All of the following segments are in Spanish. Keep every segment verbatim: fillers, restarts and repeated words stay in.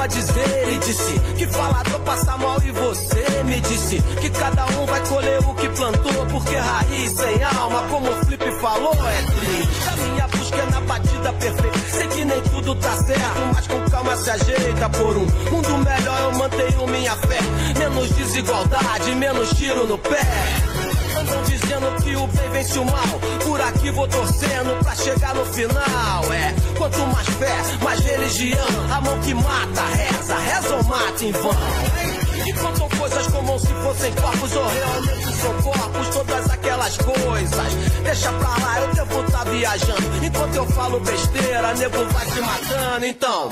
a dizer e disse que falador passa mal e você me disse que cada um vai colher o que plantou, porque raiz sem alma, como o Flip falou, é triste. A minha busca é na batida perfeita, sei que nem tudo tá certo, mas com calma se ajeita. Por um mundo melhor eu mantenho minha fé, menos desigualdade, menos tiro no pé. Andam dizendo que o bem vence o mal, por aqui vou torcendo pra chegar no final. É, quanto mais fé, mais religião, a mão que mata, reza, reza ou mata em vão. E contam coisas como se fossem corpos, ou realmente são corpos, todas aquelas coisas. Deixa pra lá, eu devo tá viajando, enquanto eu falo besteira, nego vai se matando, então...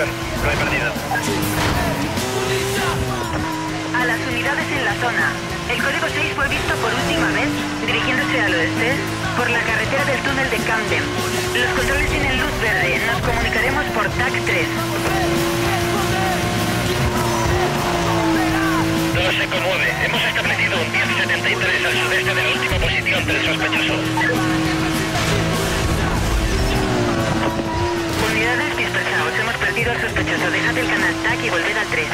Confirmación, no hay perdido. A las unidades en la zona. El código seis fue visto por última vez dirigiéndose al oeste por la carretera del túnel de Camden. Los controles tienen luz verde. Nos comunicaremos por TAC tres. No se conmueve. Hemos establecido un diez setenta y tres al sudeste de la última posición del sospechoso. Unidades dispersados. Hemos perdido al sospechoso. Dejad el canal TAC y volved al tres.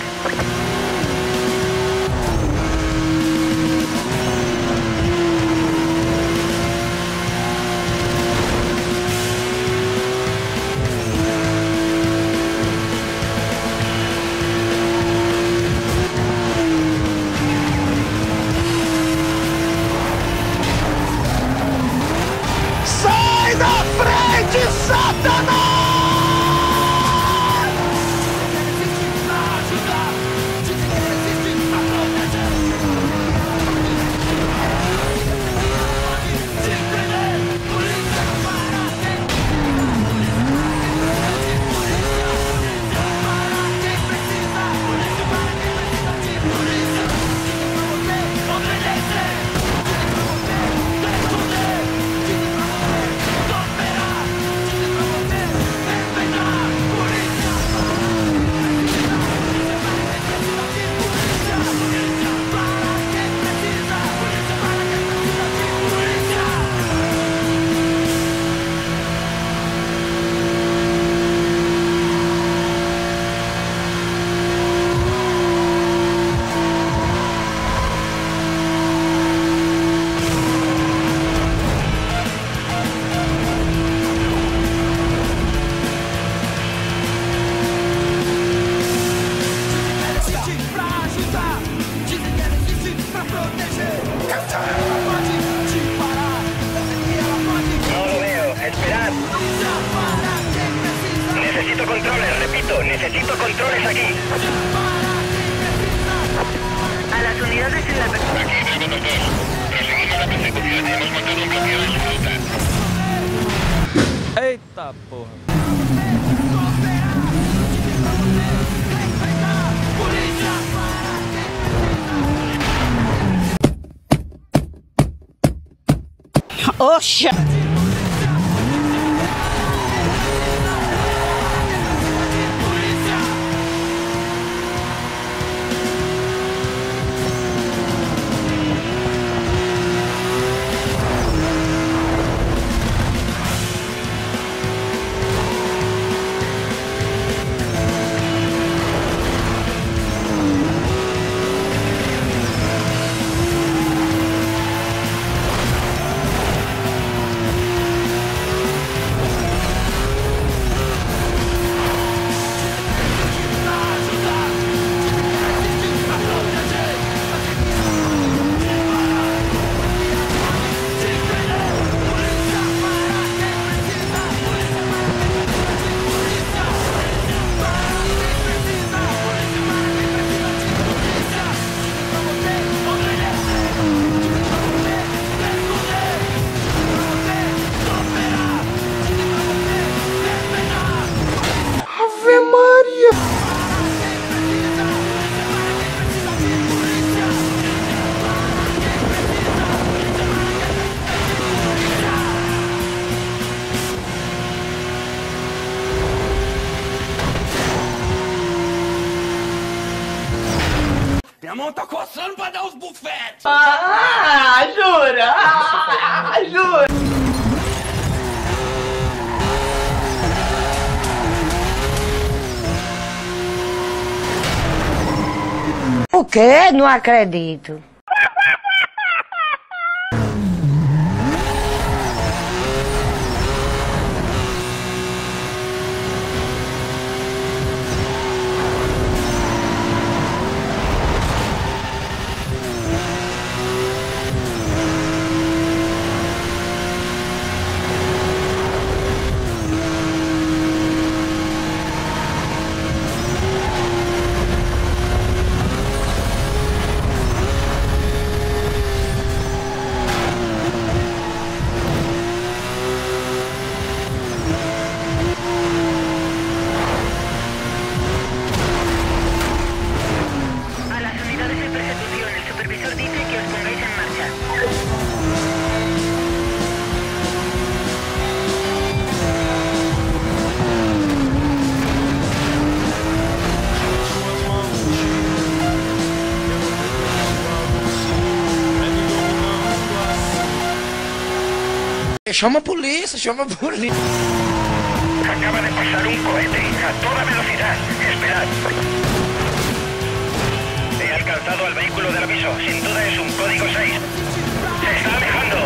Oh shit! O quê? Não acredito. Chama a polícia, chama a polícia. Acaba de pasar un cohete a toda velocidad. Esperad. He alcanzado al vehículo del aviso. Sin duda es un código seis. Se está alejando.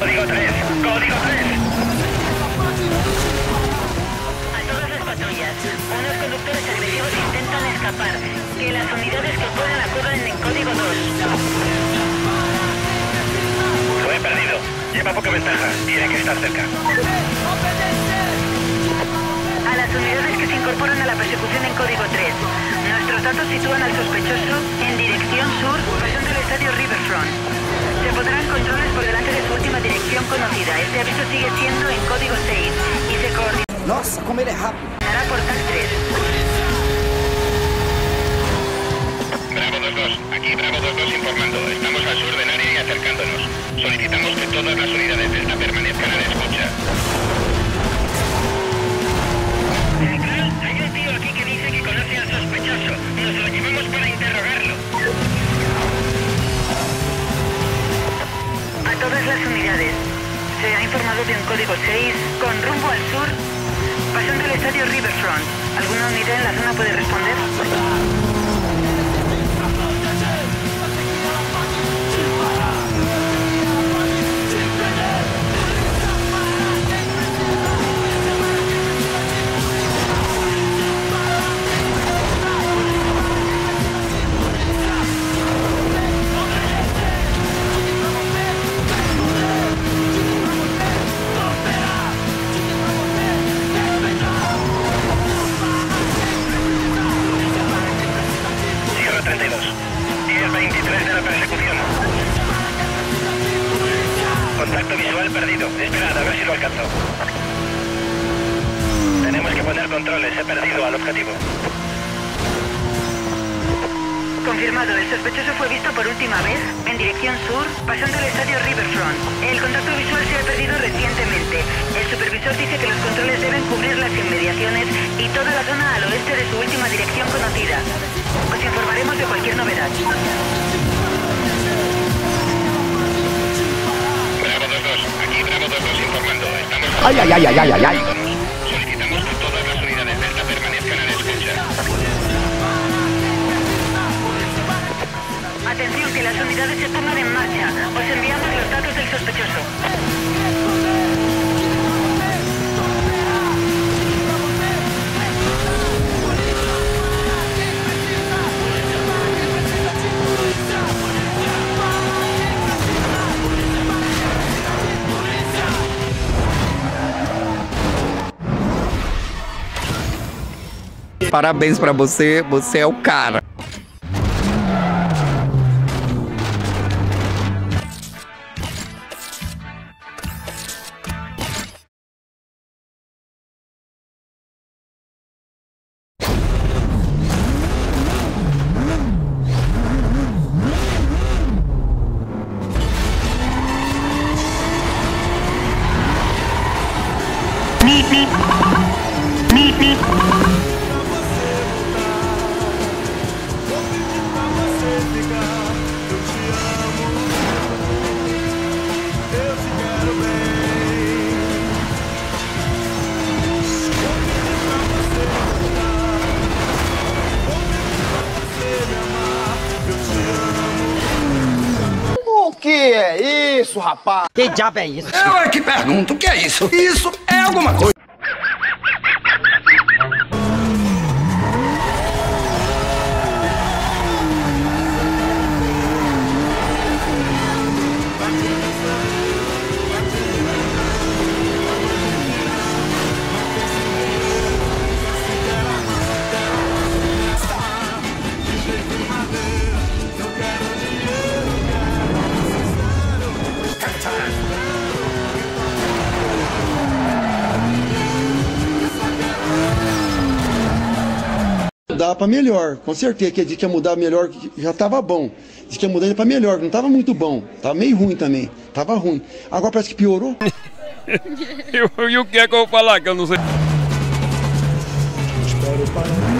Código tres. Código tres. Patrullas. Unos conductores agresivos intentan escapar. Que las unidades que puedan acudan en código dos. Lo he perdido. Lleva poca ventaja. Tiene que estar cerca. A las unidades que se incorporan a la persecución en código tres. Nuestros datos sitúan al sospechoso en dirección sur, pasando el estadio Riverfront. Se podrán controles por delante de su última dirección conocida. Este aviso sigue siendo en código seis y se coordina. Nossa, como ele é rápido. Para portal tres. Bravo veintidós, aquí Bravo veintidós informando. Estamos al sur de Nari y acercándonos. Solicitamos que todas las unidades Delta permanezcan a la escucha. Carl, hay un tío aquí que dice que conoce al sospechoso. Nos lo llevamos para interrogarlo. A todas las unidades. Se ha informado de un código seis con rumbo al sur. Pasando el estadio Riverfront. ¿Alguna unidad en la zona puede responder? Contacto visual perdido. Esperad, a ver si lo alcanzo. Tenemos que poner controles. He perdido al objetivo. Confirmado. El sospechoso fue visto por última vez en dirección sur, pasando el estadio Riverfront. El contacto visual se ha perdido recientemente. El supervisor dice que los controles deben cubrir las inmediaciones y toda la zona al oeste de su última dirección conocida. Os informaremos de cualquier novedad. Aquí Bravo veintidós informando. Estamos ay, ay, ay, ay, ay, ay. Solicitamos que todas las unidades Delta permanezcan a la escucha. Atención, que las unidades se pongan en marcha. Os enviamos los datos del sospechoso. Parabéns pra você, você é o cara. Isso, rapaz! Que diabo é isso? Eu é que pergunto, o que é isso? Isso é alguma coisa. Dá para melhor, com certeza, que diz que ia mudar melhor, já tava bom. Diz que ia mudar para melhor, não tava muito bom, tava meio ruim também, tava ruim. Agora parece que piorou. E o que é que eu vou falar que eu não sei? Espero para...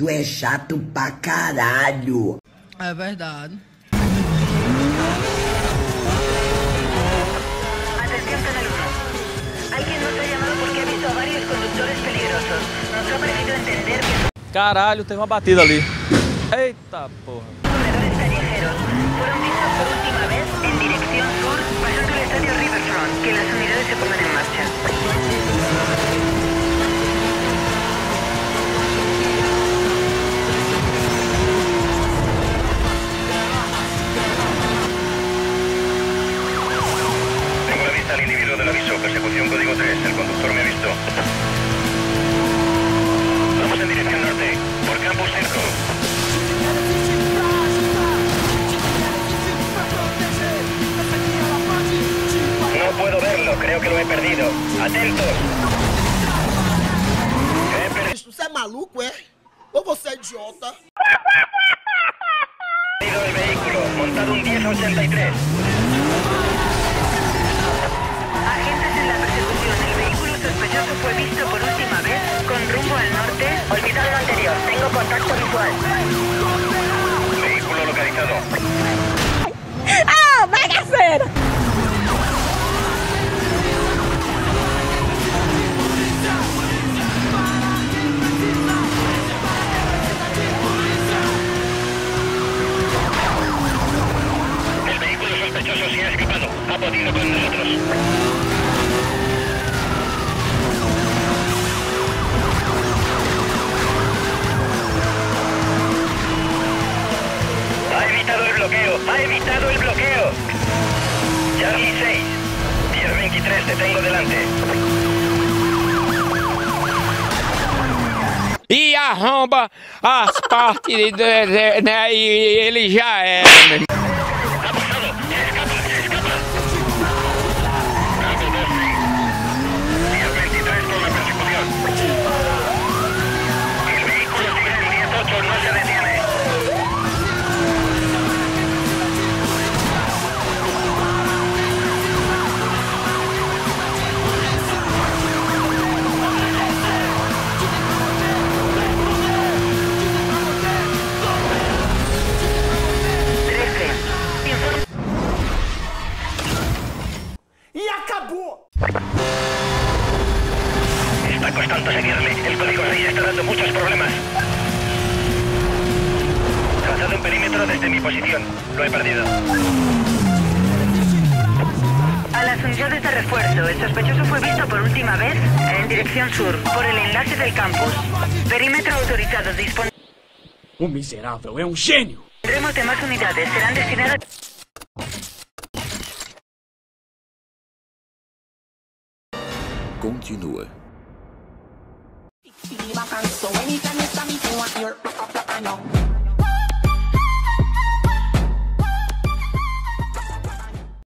Tu é chato pra caralho. É verdade. Atención, Canal uno. Alguien nos ha llamado porque ha visto a varios conductores peligrosos. Nos ha parecido entender que... Caralho, teve uma batida ali. Eita porra. Corredores callejeros fueron vistos por última vez en dirección sur, pasando el estadio Riverfront. Que las unidades se pongan en marcha. Al individuo del aviso, persecución código tres, el conductor me ha visto. Vamos en dirección norte, por Campus Circo. No puedo verlo, creo que lo he perdido. ¡Atentos! ¿Usted es maluco, eh? ¿O usted es idiota? Perdido el vehículo, montado un diez ochenta y tres. Agentes en la persecución, el vehículo sospechoso fue visto por última vez con rumbo al norte. Olvidado lo anterior, tengo contacto visual. Vehículo localizado. ¡Ah, vaya a ser! El vehículo sospechoso se ha escapado. Ha podido con nosotros. Ha evitado el bloqueo. Charlie seis, diez veintitrés, te tengo delante. E arromba as partes de, de, né, e ele já é. Está costando seguirle. El código seis está dando muchos problemas. Trazado un perímetro desde mi posición. Lo he perdido. A las unidades de refuerzo, el sospechoso fue visto por última vez en dirección sur, por el enlace del campus. Perímetro autorizado disponible. Un miserable, es un genio. Tendremos demás unidades, serán destinadas... Continua.